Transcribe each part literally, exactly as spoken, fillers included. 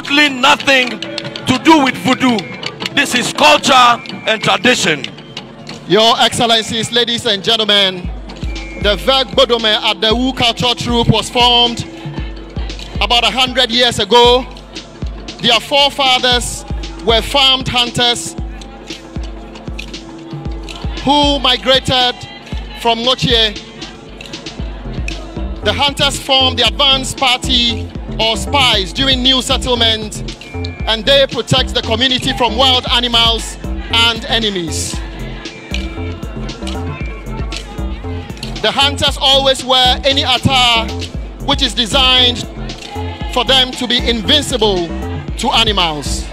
absolutely nothing to do with voodoo. This is culture and tradition. Your Excellencies, ladies and gentlemen, the Verg Bodome at the Wuka Church Troop was formed about a hundred years ago. Their forefathers were farmed hunters who migrated from Notchier. The hunters formed the advance party or spies during new settlement, and they protect the community from wild animals and enemies. The hunters always wear any attire which is designed for them to be invincible to animals.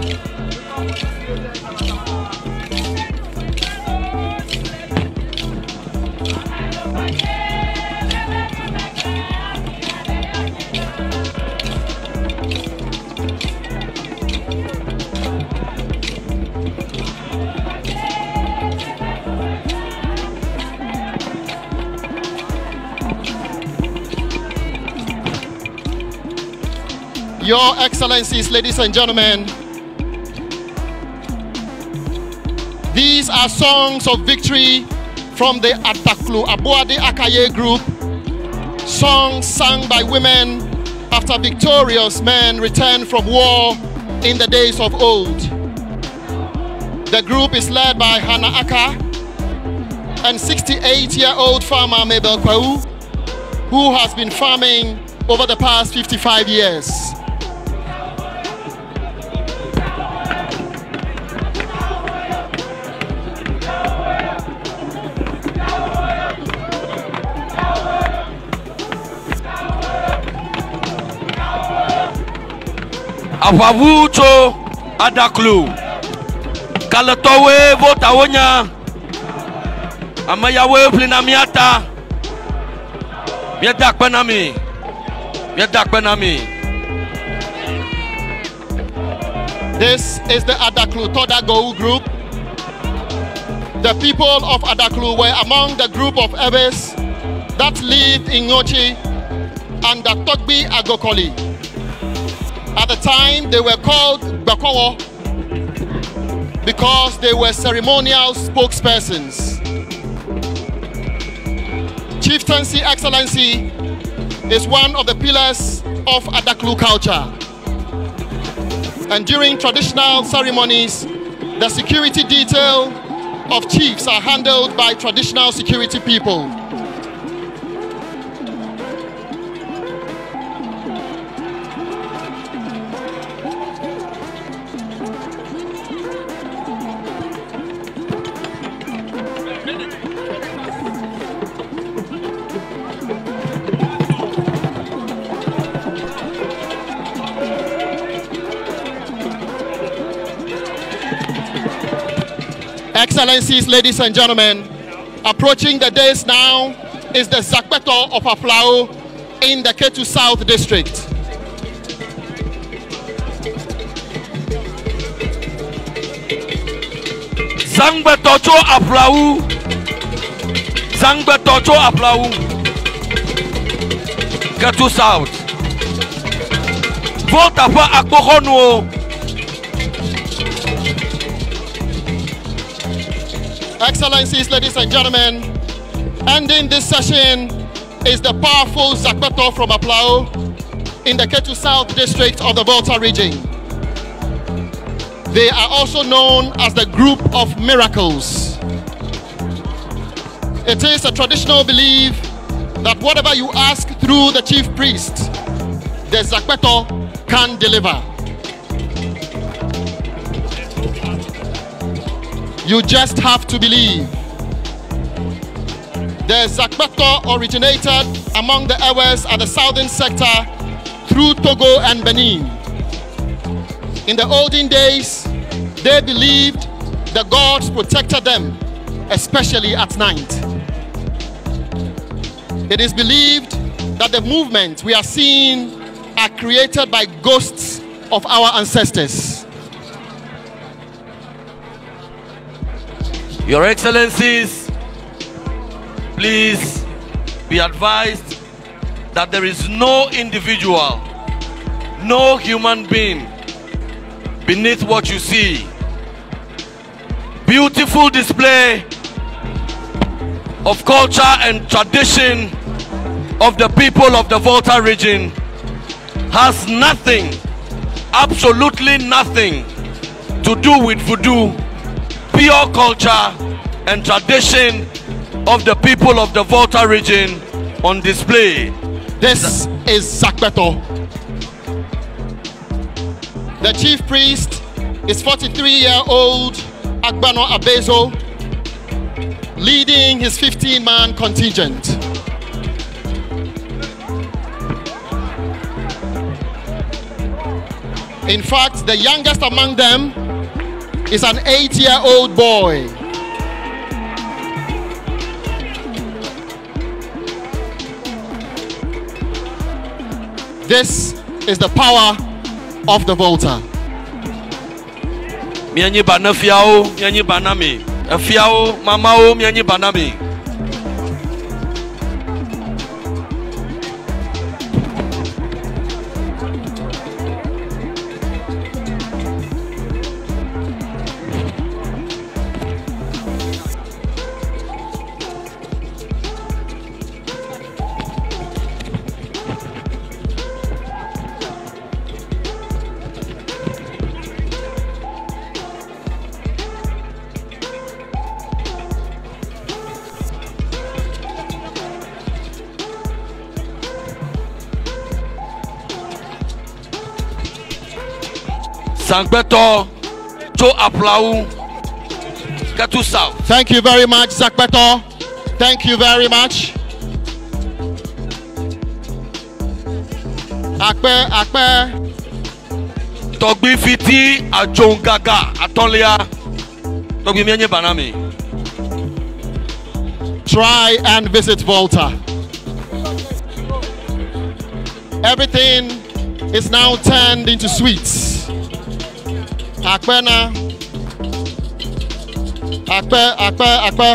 Your Excellencies, ladies and gentlemen, these are songs of victory from the Adaklu Aboa de Akaye group, songs sung by women after victorious men returned from war in the days of old. The group is led by Hannah Aka and sixty-eight-year-old farmer Mabel Kwau, who has been farming over the past fifty-five years. Afavuto Adaklu Kalatowe Votawonya Amayawe Plinamiata Miedak Benami Miedak Benami. This is the Adaklu Todagou group. The people of Adaklu were among the group of Ebes that lived in Notchier and the Togbi Agokoli. At the time, they were called Bakowa because they were ceremonial spokespersons. Chieftaincy, Excellency, is one of the pillars of Adaklu culture. And during traditional ceremonies, the security detail of chiefs are handled by traditional security people. Excellencies, ladies and gentlemen, approaching the days now is the Zakweto of Aflao in the Ketu South District. Zangbetocho Aflao, Zangbetocho Aflao, Ketu South. Votawa Akohonuo. Excellencies, ladies and gentlemen, ending this session is the powerful Zakpato from Aflao in the Ketu South District of the Volta region. They are also known as the Group of Miracles. It is a traditional belief that whatever you ask through the chief priest, the Zakpato can deliver. You just have to believe. The Zakpato originated among the Ewes at the southern sector through Togo and Benin. In the olden days, they believed the gods protected them, especially at night. It is believed that the movements we are seeing are created by ghosts of our ancestors. Your Excellencies, please be advised that there is no individual, no human being beneath what you see. Beautiful display of culture and tradition of the people of the Volta region has nothing, absolutely nothing, to do with voodoo. Pure culture and tradition of the people of the Volta region on display. This is Sakpato. The chief priest is forty-three-year-old Akbano Abezo, leading his fifteen-man contingent. In fact, the youngest among them is an eight-year-old boy. This is the power of the Volta. Zangbetocho Aflao, Ketu South. Thank you very much, Zakweto. Thank you very much. Akpe, Akpe. Togbi Fiti Ajongaga Atolia. Togbi Mienye Banami. Try and visit Volta. Everything is now turned into sweets. Akpena, Akpe, Akpe, Akpe.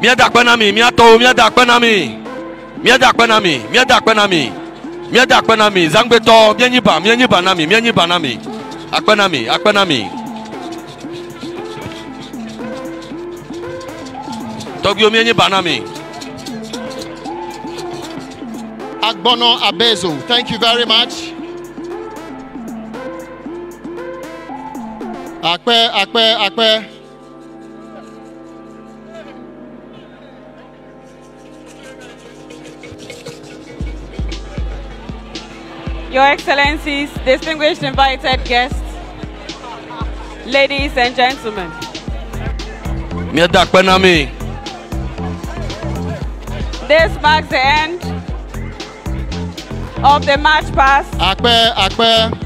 Mia dakpenami, mia to, mia dakpenami, mia dakpenami, mia dakpenami, mia dakpenami. Zangbeto, mia nyiba, mia nyiba nami, mia nyiba nami. Akpenami, Akpenami. Akbano Abezo, thank you very much. Akpe, Akpe, Akpe. Your Excellencies, distinguished invited guests, ladies and gentlemen. This marks the end of the march past. Akpe, Akpe.